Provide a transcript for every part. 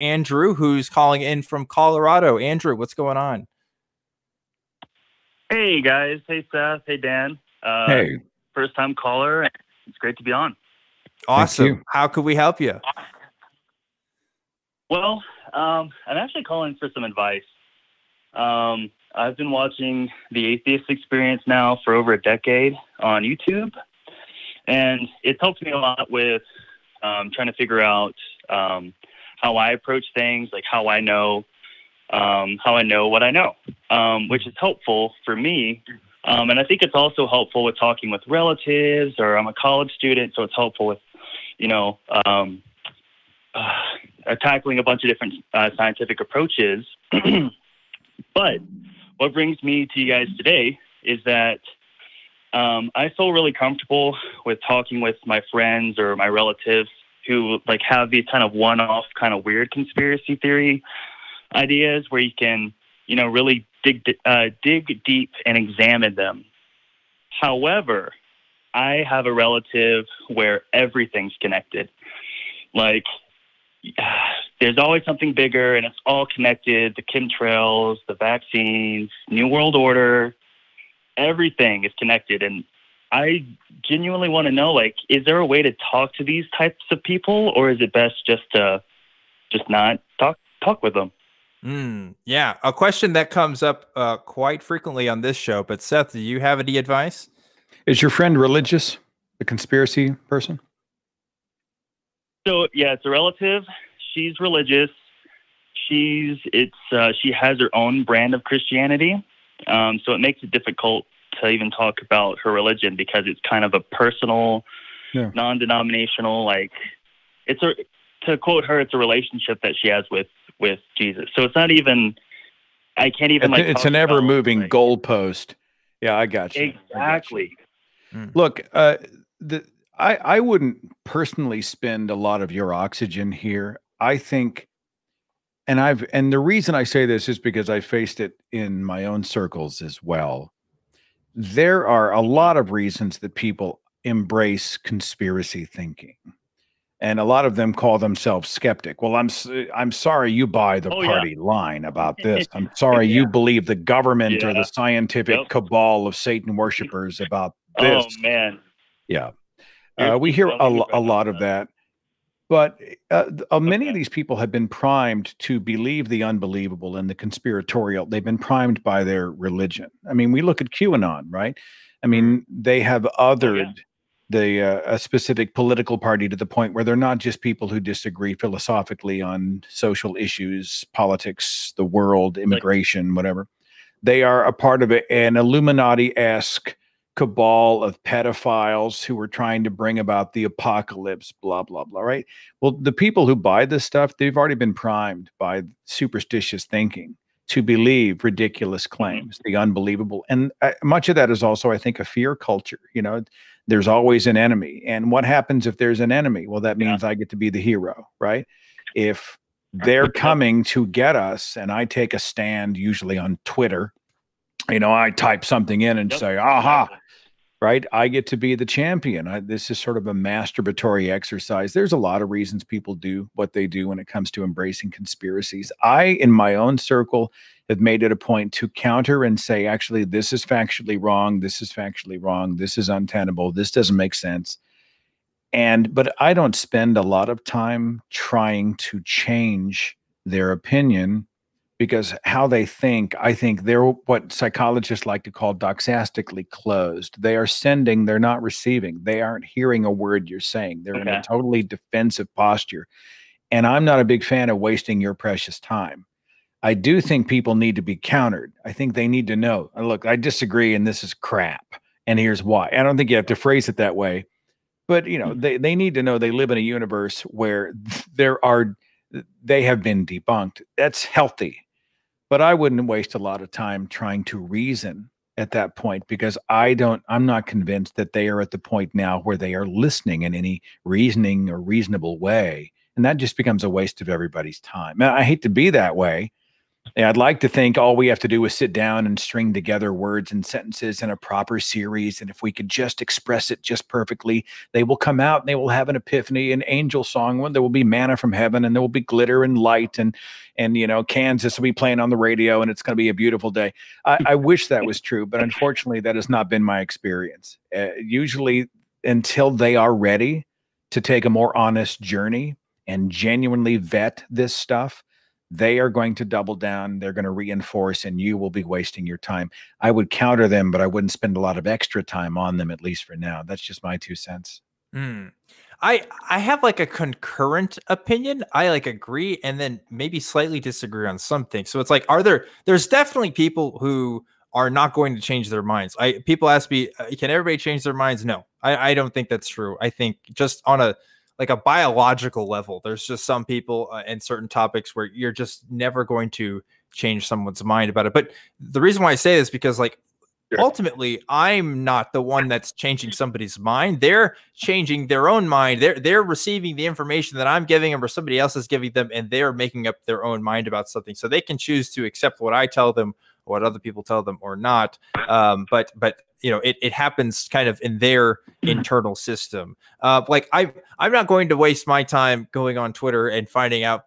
Andrew, who's calling in from Colorado. Andrew, what's going on? Hey, guys. Hey, Seth. Hey, Dan. Hey. First-time caller. It's great to be on. Awesome. How could we help you? Well, I'm actually calling for some advice. I've been watching the Atheist Experience now for over a decade on YouTube, and it's helped me a lot with trying to figure out how I approach things, like how I know what I know, which is helpful for me. And I think it's also helpful with talking with relatives, or I'm a college student, so it's helpful with, you know, tackling a bunch of different scientific approaches. But what brings me to you guys today is that I feel really comfortable with talking with my friends or my relatives who like have these kind of one-off kind of weird conspiracy theory ideas where you can, you know, really dig deep and examine them. However, I have a relative where everything's connected. Like, there's always something bigger, and it's all connected. The chemtrails, the vaccines, New World Order, everything is connected. And I genuinely want to know, like, is there a way to talk to these types of people, or is it best just to not talk with them? Yeah, a question that comes up quite frequently on this show. But Seth, do you have any advice? Is your friend religious, the conspiracy person? So yeah, it's a relative. She's religious. She has her own brand of Christianity. So it makes it difficult to even talk about her religion because it's kind of a personal, non-denominational, like it's a, to quote her, it's a relationship that she has with Jesus. So it's not even, I can't even like, it's an ever moving like, goalpost. Yeah, I got you. Exactly. Look, I wouldn't personally spend a lot of your oxygen here. I think, and the reason I say this is because I faced it in my own circles as well. There are a lot of reasons that people embrace conspiracy thinking, and a lot of them call themselves skeptic. Well, I'm sorry you buy the party line about this. I'm sorry you believe the government or the scientific cabal of Satan worshipers about this. Oh man, yeah. We hear a lot of that, but many of these people have been primed to believe the unbelievable and the conspiratorial. They've been primed by their religion. I mean, we look at QAnon, right? I mean, they have othered a specific political party to the point where they're not just people who disagree philosophically on social issues, politics, the world, immigration, whatever. They are a part of an Illuminati-esque cabal of pedophiles who were trying to bring about the apocalypse, blah, blah, blah, right? Well, the people who buy this stuff, they've already been primed by superstitious thinking to believe ridiculous claims, the unbelievable. And much of that is also, I think, a fear culture. You know, there's always an enemy. And what happens if there's an enemy? Well, that means I get to be the hero, right? If they're coming to get us, and I take a stand, usually on Twitter, you know, I type something in and say, aha, right? I get to be the champion. This is sort of a masturbatory exercise. There's a lot of reasons people do what they do when it comes to embracing conspiracies. I, in my own circle, have made it a point to counter and say, actually, this is factually wrong. This is factually wrong. This is untenable. This doesn't make sense. But I don't spend a lot of time trying to change their opinion, because how they think, I think they're what psychologists like to call doxastically closed. They are sending, they're not receiving. They aren't hearing a word you're saying. They're in a totally defensive posture. And I'm not a big fan of wasting your precious time. I do think people need to be countered. I think they need to know, look, I disagree and this is crap, and here's why. I don't think you have to phrase it that way. But you know, they need to know they live in a universe where they have been debunked. That's healthy. But I wouldn't waste a lot of time trying to reason at that point, because I'm not convinced that they are at the point now where they are listening in any reasoning or reasonable way. And that just becomes a waste of everybody's time. Now, I hate to be that way, Yeah, I'd like to think all we have to do is sit down and string together words and sentences in a proper series. And if we could just express it just perfectly, they will come out and they will have an epiphany, an angel song. There will be manna from heaven, and there will be glitter and light, and you know, Kansas will be playing on the radio, and it's going to be a beautiful day. I wish that was true, but unfortunately, that has not been my experience. Usually, until they are ready to take a more honest journey and genuinely vet this stuff, they are going to double down. They're going to reinforce, and you will be wasting your time. I would counter them, but I wouldn't spend a lot of extra time on them, at least for now. That's just my 2 cents. Mm. I have like a concurrent opinion. I like agree and then maybe slightly disagree on something. So it's like, there's definitely people who are not going to change their minds. People ask me, can everybody change their minds? No, I don't think that's true. I think just on a biological level, there's just some people and certain topics where you're just never going to change someone's mind about it. But the reason why I say this is because, like, sure, ultimately, I'm not the one that's changing somebody's mind. They're changing their own mind. They're receiving the information that I'm giving them or somebody else is giving them, and they're making up their own mind about something. So they can choose to accept what I tell them, what other people tell them, or not. But you know, it happens kind of in their internal system. Like I'm not going to waste my time going on Twitter and finding out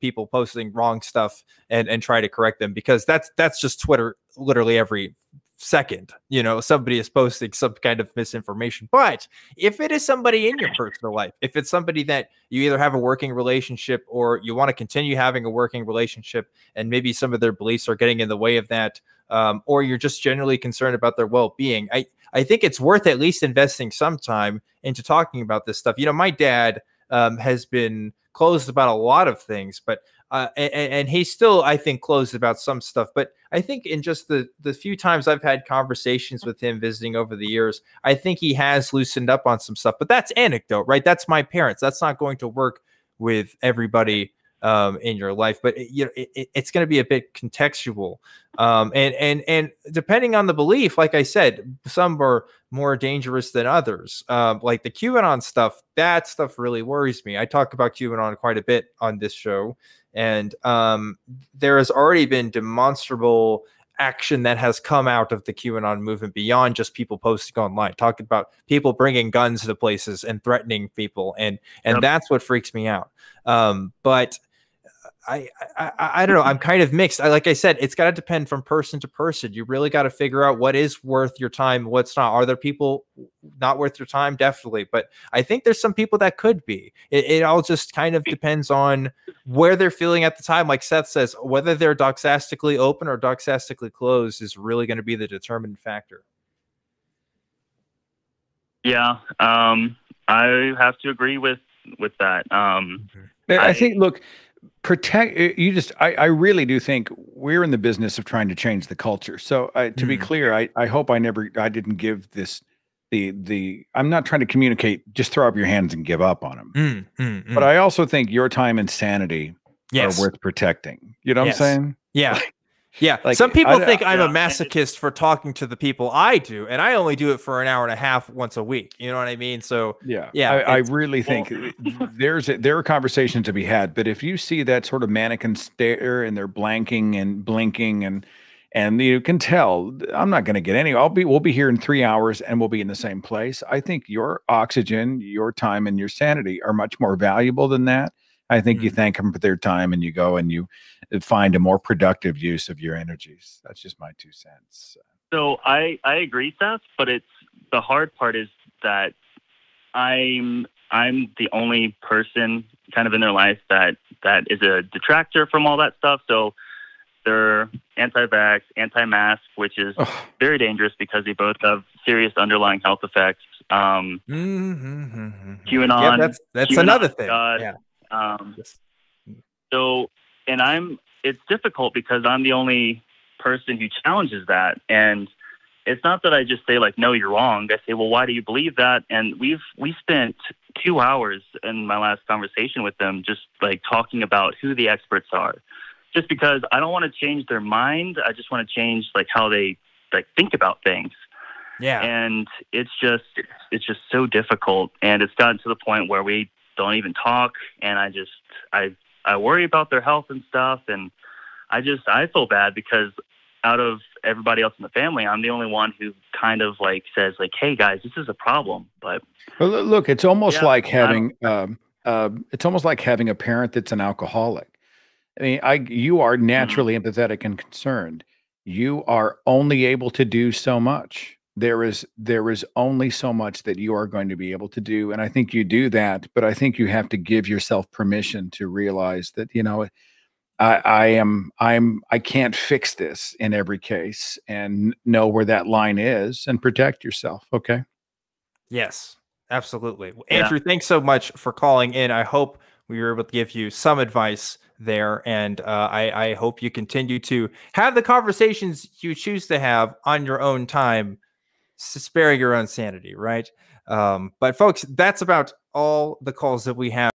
people posting wrong stuff and try to correct them, because that's just Twitter. Literally every second, you know, somebody is posting some kind of misinformation. But if it is somebody in your personal life, if it's somebody that you either have a working relationship or you want to continue having a working relationship, and maybe some of their beliefs are getting in the way of that, or you're just generally concerned about their well-being, I think it's worth at least investing some time into talking about this stuff. You know, my dad has been closed about a lot of things, but and he's still, I think, closed about some stuff. But I think in just the few times I've had conversations with him visiting over the years, I think he has loosened up on some stuff. But that's anecdote, right? That's my parents. That's not going to work with everybody in your life. But you know, it's going to be a bit contextual. And depending on the belief, like I said, some are more dangerous than others. Like the QAnon stuff, that stuff really worries me. I talk about QAnon quite a bit on this show. And there has already been demonstrable action that has come out of the QAnon movement beyond just people posting online, talking about people bringing guns to places and threatening people. And yep, that's what freaks me out. But I don't know. I'm kind of mixed. Like I said, it's got to depend from person to person. You really got to figure out what is worth your time, what's not. Are there people not worth your time? Definitely. But I think there's some people that could be. It all just kind of depends on where they're feeling at the time. Like Seth says, whether they're doxastically open or doxastically closed is really going to be the determinant factor. Yeah, I have to agree with that. I think, look, I really do think we're in the business of trying to change the culture. So to be clear, I hope I didn't give this I'm not trying to communicate, just throw up your hands and give up on them. But I also think your time and sanity, yes, are worth protecting. You know what, yes, I'm saying? Yeah. Yeah. Like, some people think I'm a masochist for talking to the people I do, and I only do it for an hour and a half once a week. You know what I mean? So yeah, I really think there are conversations to be had, but if you see that sort of mannequin stare and they're blanking and blinking, and you can tell I'm not going to get any, we'll be here in 3 hours and we'll be in the same place. I think your oxygen, your time, and your sanity are much more valuable than that. I think you thank them for their time, and you go and you find a more productive use of your energies. That's just my 2 cents. So I agree, Seth, but the hard part is that I'm the only person kind of in their life that is a detractor from all that stuff. So they're anti-vax, anti-mask, which is very dangerous because they both have serious underlying health effects. QAnon. Yeah, that's QAnon, another thing. Yeah. It's difficult because I'm the only person who challenges that. And it's not that I just say, like, no, you're wrong. I say, well, why do you believe that? And we spent 2 hours in my last conversation with them, just like talking about who the experts are, just because I don't want to change their mind. I just want to change like how they like think about things. Yeah. And it's just so difficult. And it's gotten to the point where we don't even talk, and I worry about their health and stuff, and I feel bad because out of everybody else in the family, I'm the only one who kind of like says like, hey guys, this is a problem. But well, look, it's almost like having, it's almost like having a parent that's an alcoholic. I mean, you are naturally empathetic and concerned. You are only able to do so much. There is only so much that you are going to be able to do. And I think you do that, but I think you have to give yourself permission to realize that, you know, I can't fix this in every case, and know where that line is and protect yourself. Okay. Yes, absolutely. Andrew, thanks so much for calling in. I hope we were able to give you some advice there. And I hope you continue to have the conversations you choose to have on your own time, sparing your own sanity, right? But folks, that's about all the calls that we have.